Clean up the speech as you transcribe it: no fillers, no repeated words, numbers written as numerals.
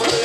So